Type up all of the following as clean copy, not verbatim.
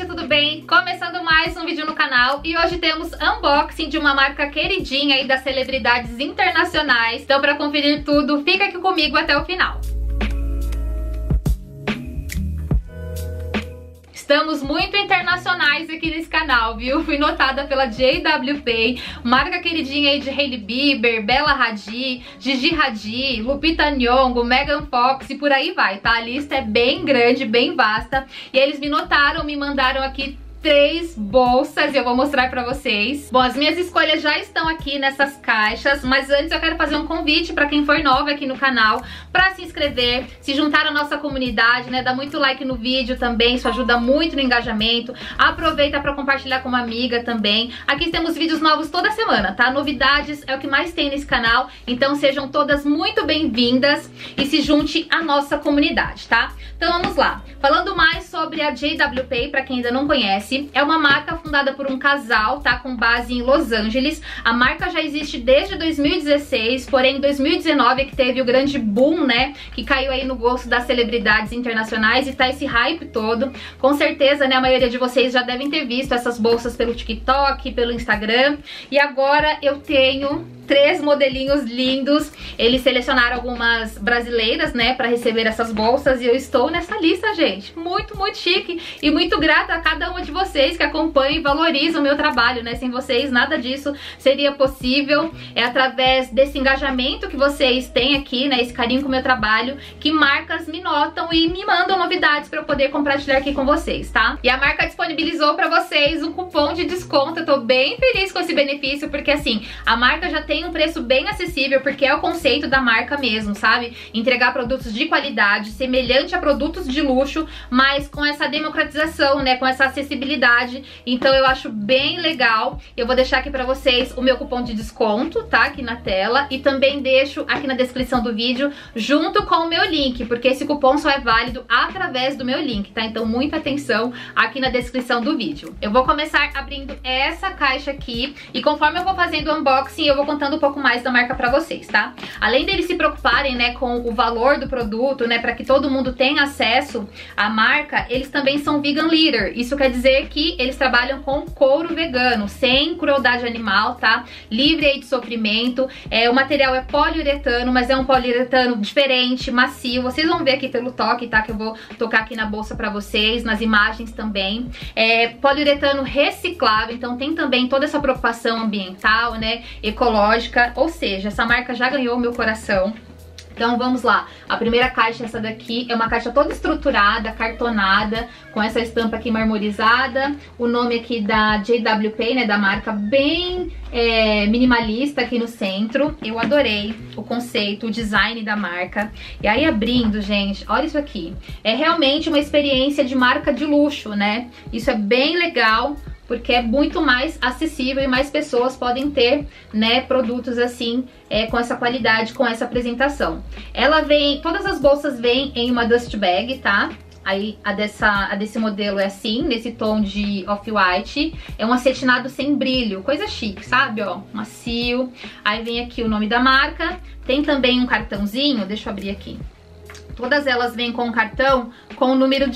gente, tudo bem? Começando mais um vídeo no canal e hoje temos unboxing de uma marca queridinha aí das celebridades internacionais. Então pra conferir tudo, fica aqui comigo até o final. Estamos muito internacionais aqui nesse canal, viu? Fui notada pela JW Pei, marca queridinha aí de Hailey Bieber, Bella Hadid, Gigi Hadid, Lupita Nyong'o, Megan Fox e por aí vai, tá? A lista é bem grande, bem vasta. E eles me notaram, me mandaram aqui 3 bolsas e eu vou mostrar pra vocês. Bom, as minhas escolhas já estão aqui nessas caixas, mas antes eu quero fazer um convite pra quem for nova aqui no canal pra se inscrever, se juntar à nossa comunidade, né? Dá muito like no vídeo também, isso ajuda muito no engajamento. Aproveita pra compartilhar com uma amiga também. Aqui temos vídeos novos toda semana, tá? Novidades é o que mais tem nesse canal, então sejam todas muito bem-vindas e se junte à nossa comunidade, tá? Então vamos lá. Falando mais sobre a JW Pei, pra quem ainda não conhece, é uma marca fundada por um casal, tá? Com base em Los Angeles. A marca já existe desde 2016, porém em 2019 é que teve o grande boom, né? Que caiu aí no gosto das celebridades internacionais e tá esse hype todo. Com certeza, né? A maioria de vocês já devem ter visto essas bolsas pelo TikTok, pelo Instagram. E agora eu tenho 3 modelinhos lindos. Eles selecionaram algumas brasileiras, né, pra receber essas bolsas. E eu estou nessa lista, gente. Muito, muito chique. E muito grata a cada uma de vocês que acompanha e valoriza o meu trabalho, né? Sem vocês, nada disso seria possível. É através desse engajamento que vocês têm aqui, né, esse carinho com o meu trabalho, que marcas me notam e me mandam novidades pra eu poder compartilhar aqui com vocês, tá? E a marca disponibilizou pra vocês um cupom de desconto. Eu tô bem feliz com esse benefício, porque assim, a marca já tem um preço bem acessível, porque é o conceito da marca mesmo, sabe? Entregar produtos de qualidade, semelhante a produtos de luxo, mas com essa democratização, né? Com essa acessibilidade. Então eu acho bem legal. Eu vou deixar aqui pra vocês o meu cupom de desconto, tá? Aqui na tela. E também deixo aqui na descrição do vídeo, junto com o meu link, porque esse cupom só é válido através do meu link, tá? Então muita atenção aqui na descrição do vídeo. Eu vou começar abrindo essa caixa aqui, e conforme eu vou fazendo o unboxing, eu vou contando um pouco mais da marca pra vocês, tá? Além deles se preocuparem, né, com o valor do produto, né, pra que todo mundo tenha acesso à marca, eles também são vegan leader. Isso quer dizer que eles trabalham com couro vegano, sem crueldade animal, tá? Livre aí de sofrimento. É, o material é poliuretano, mas é um poliuretano diferente, macio. Vocês vão ver aqui pelo toque, tá? Que eu vou tocar aqui na bolsa pra vocês, nas imagens também. É poliuretano reciclável, então tem também toda essa preocupação ambiental, né, ecológica. Ou seja, essa marca já ganhou meu coração. Então vamos lá, a primeira caixa, essa daqui, é uma caixa toda estruturada, cartonada, com essa estampa aqui marmorizada, o nome aqui da JW Pei, né, da marca, bem minimalista aqui no centro. Eu adorei o conceito, o design da marca. E aí abrindo, gente, olha isso aqui, é realmente uma experiência de marca de luxo, né, isso é bem legal, porque é muito mais acessível e mais pessoas podem ter, né, produtos assim, com essa qualidade, com essa apresentação. Ela vem, todas as bolsas vêm em uma dust bag, tá? Aí a desse modelo é assim, nesse tom de off-white. É um acetinado sem brilho, coisa chique, sabe? Ó, macio. Aí vem aqui o nome da marca. Tem também um cartãozinho, deixa eu abrir aqui. Todas elas vêm com um cartão com o número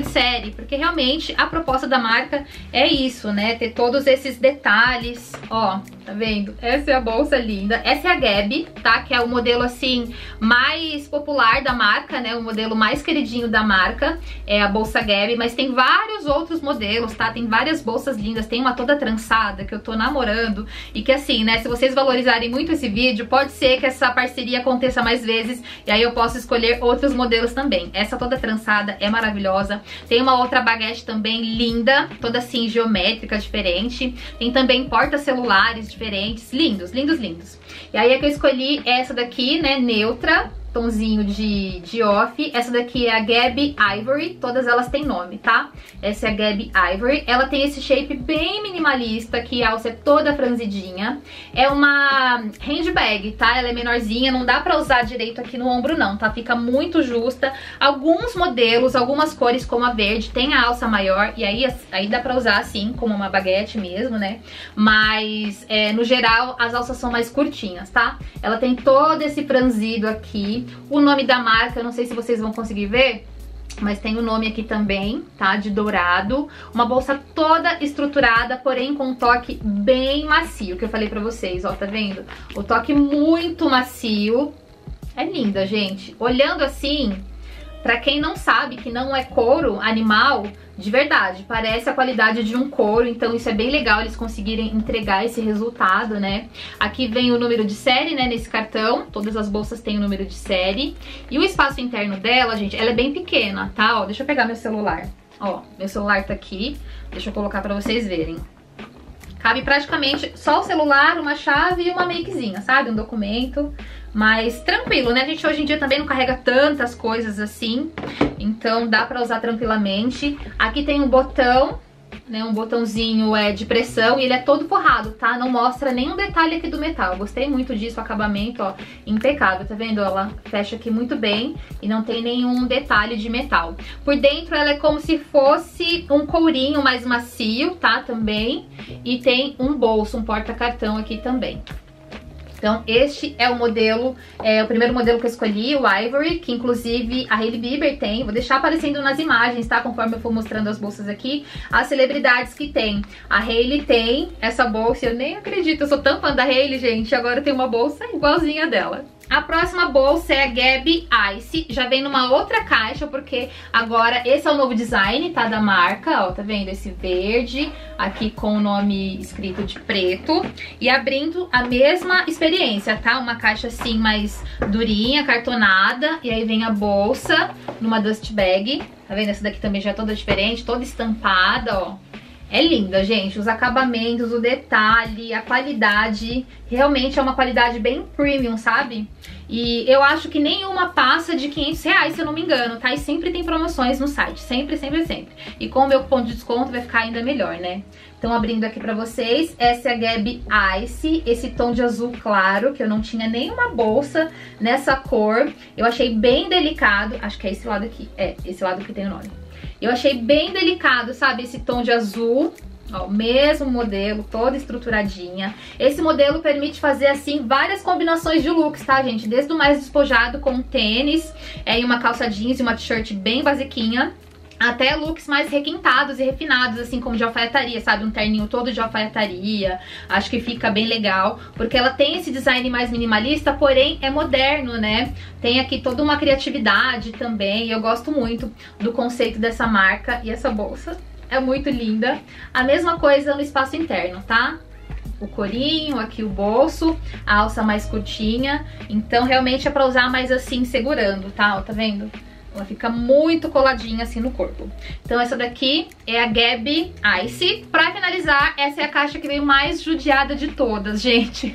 de série, porque realmente a proposta da marca é isso, né? Ter todos esses detalhes, ó, tá vendo? Essa é a bolsa linda. Essa é a Gabbi, tá? Que é o modelo, assim, mais popular da marca, né? O modelo mais queridinho da marca é a bolsa Gabbi, mas tem vários outros modelos, tá? Tem várias bolsas lindas, tem uma toda trançada, que eu tô namorando, e que assim, né? Se vocês valorizarem muito esse vídeo, pode ser que essa parceria aconteça mais vezes, e aí eu posso escolher outros modelos também. Essa toda trançada é maravilhosa. Tem uma outra baguete também linda, toda assim geométrica, diferente. Tem também porta-celulares diferentes, lindos, lindos, lindos. E aí é que eu escolhi essa daqui, né, neutra, tomzinho de off. Essa daqui é a Gabbi Ivory, todas elas têm nome, tá? Essa é a Gabbi Ivory. Ela tem esse shape bem minimalista, que a alça é toda franzidinha. É uma handbag, tá? Ela é menorzinha, não dá pra usar direito aqui no ombro não, tá? Fica muito justa. Alguns modelos, algumas cores como a verde, tem a alça maior, e aí dá pra usar assim, como uma baguete mesmo, né? Mas, no geral, as alças são mais curtinhas, tá? Ela tem todo esse franzido aqui. O nome da marca, eu não sei se vocês vão conseguir ver, mas tem o nome aqui também, tá? De dourado. Uma bolsa toda estruturada, porém com um toque bem macio, que eu falei pra vocês, ó, tá vendo? O toque muito macio. É linda, gente. Olhando assim, pra quem não sabe que não é couro animal, de verdade, parece a qualidade de um couro, então isso é bem legal eles conseguirem entregar esse resultado, né? Aqui vem o número de série, né, nesse cartão, todas as bolsas têm o número de série. E o espaço interno dela, gente, ela é bem pequena, tá? Ó, deixa eu pegar meu celular. Ó, meu celular tá aqui, deixa eu colocar pra vocês verem. Cabe praticamente só o celular, uma chave e uma makezinha, sabe? Um documento, mas tranquilo, né? A gente hoje em dia também não carrega tantas coisas assim, então dá pra usar tranquilamente. Aqui tem um botão, né? Um botãozinho de pressão e ele é todo forrado, tá? Não mostra nenhum detalhe aqui do metal. Eu gostei muito disso, o acabamento, ó, impecável, tá vendo? Ela fecha aqui muito bem e não tem nenhum detalhe de metal. Por dentro ela é como se fosse um courinho mais macio, tá? Também. E tem um bolso, um porta-cartão aqui também. Então este é o modelo, o primeiro modelo que eu escolhi, o Ivory, que inclusive a Hailey Bieber tem. Vou deixar aparecendo nas imagens, tá? Conforme eu for mostrando as bolsas aqui, as celebridades que tem. A Hailey tem essa bolsa, eu nem acredito, eu sou tão fã da Hailey, gente, agora eu tenho uma bolsa igualzinha dela. A próxima bolsa é a Gabbi Ice, já vem numa outra caixa, porque agora esse é o novo design, tá, da marca, ó, tá vendo? Esse verde, aqui com o nome escrito de preto, e abrindo a mesma experiência, tá? Uma caixa assim, mais durinha, cartonada, e aí vem a bolsa numa dust bag, tá vendo? Essa daqui também já é toda diferente, toda estampada, ó. É linda, gente, os acabamentos, o detalhe, a qualidade, realmente é uma qualidade bem premium, sabe? E eu acho que nenhuma passa de R$500, se eu não me engano, tá? E sempre tem promoções no site, sempre, sempre, sempre. E com o meu cupom de desconto vai ficar ainda melhor, né? Então, abrindo aqui pra vocês, essa é a Gabbi Ice, esse tom de azul claro, que eu não tinha nenhuma bolsa nessa cor. Eu achei bem delicado, acho que é esse lado aqui, é, esse lado que tem o nome. Eu achei bem delicado, sabe, esse tom de azul, ó, o mesmo modelo, toda estruturadinha. Esse modelo permite fazer, assim, várias combinações de looks, tá, gente? Desde o mais despojado com tênis, e uma calça jeans e uma t-shirt bem basiquinha, até looks mais requintados e refinados, assim, como de alfaiataria, sabe? Um terninho todo de alfaiataria, acho que fica bem legal, porque ela tem esse design mais minimalista, porém é moderno, né? Tem aqui toda uma criatividade também, e eu gosto muito do conceito dessa marca, e essa bolsa é muito linda. A mesma coisa no espaço interno, tá? O corinho, aqui o bolso, a alça mais curtinha, então realmente é pra usar mais assim, segurando, tá? Ó, tá vendo? Ela fica muito coladinha assim no corpo. Então essa daqui é a Gabbi Ice. Pra finalizar, essa é a caixa que veio mais judiada de todas, gente.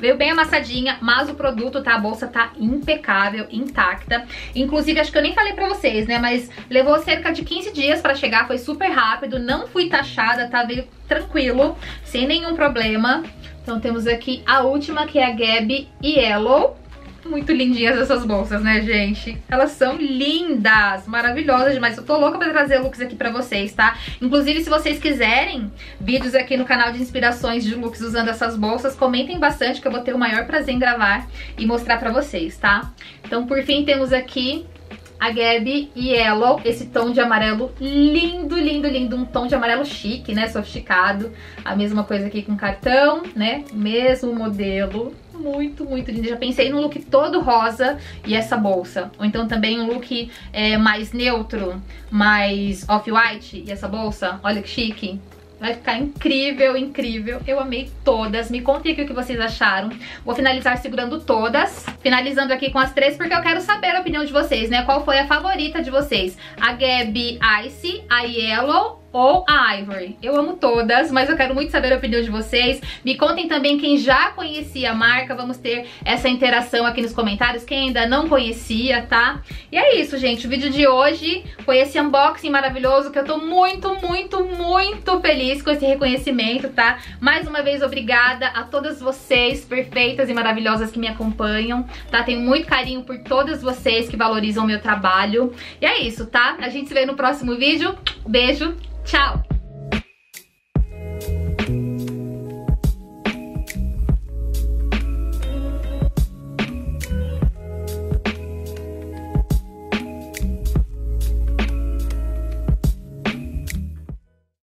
Veio bem amassadinha, mas o produto, tá? A bolsa tá impecável, intacta. Inclusive, acho que eu nem falei pra vocês, né? Mas levou cerca de 15 dias pra chegar, foi super rápido. Não fui taxada, tá? Veio tranquilo, sem nenhum problema. Então temos aqui a última, que é a Gabbi Yellow. Muito lindinhas essas bolsas, né, gente? Elas são lindas, maravilhosas demais. Eu tô louca pra trazer looks aqui pra vocês, tá? Inclusive, se vocês quiserem vídeos aqui no canal de inspirações de looks usando essas bolsas, comentem bastante que eu vou ter o maior prazer em gravar e mostrar pra vocês, tá? Então, por fim, temos aqui a Gabbi Yellow, esse tom de amarelo lindo, lindo, lindo. Um tom de amarelo chique, né? Sofisticado. A mesma coisa aqui com cartão, né? Mesmo modelo. Muito, muito linda. Já pensei num look todo rosa e essa bolsa. Ou então também um look mais neutro, mais off-white e essa bolsa. Olha que chique. Vai ficar incrível, incrível. Eu amei todas. Me contem aqui o que vocês acharam. Vou finalizar segurando todas. Finalizando aqui com as três, porque eu quero saber a opinião de vocês, né? Qual foi a favorita de vocês? A Gabbi Ice, a Yellow ou a Ivory. Eu amo todas, mas eu quero muito saber a opinião de vocês. Me contem também quem já conhecia a marca, vamos ter essa interação aqui nos comentários, quem ainda não conhecia, tá? E é isso, gente, o vídeo de hoje foi esse unboxing maravilhoso, que eu tô muito, muito, muito feliz com esse reconhecimento, tá? Mais uma vez, obrigada a todas vocês, perfeitas e maravilhosas, que me acompanham, tá? Tenho muito carinho por todas vocês que valorizam o meu trabalho. E é isso, tá? A gente se vê no próximo vídeo. Beijo! Tchau!